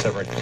Severance.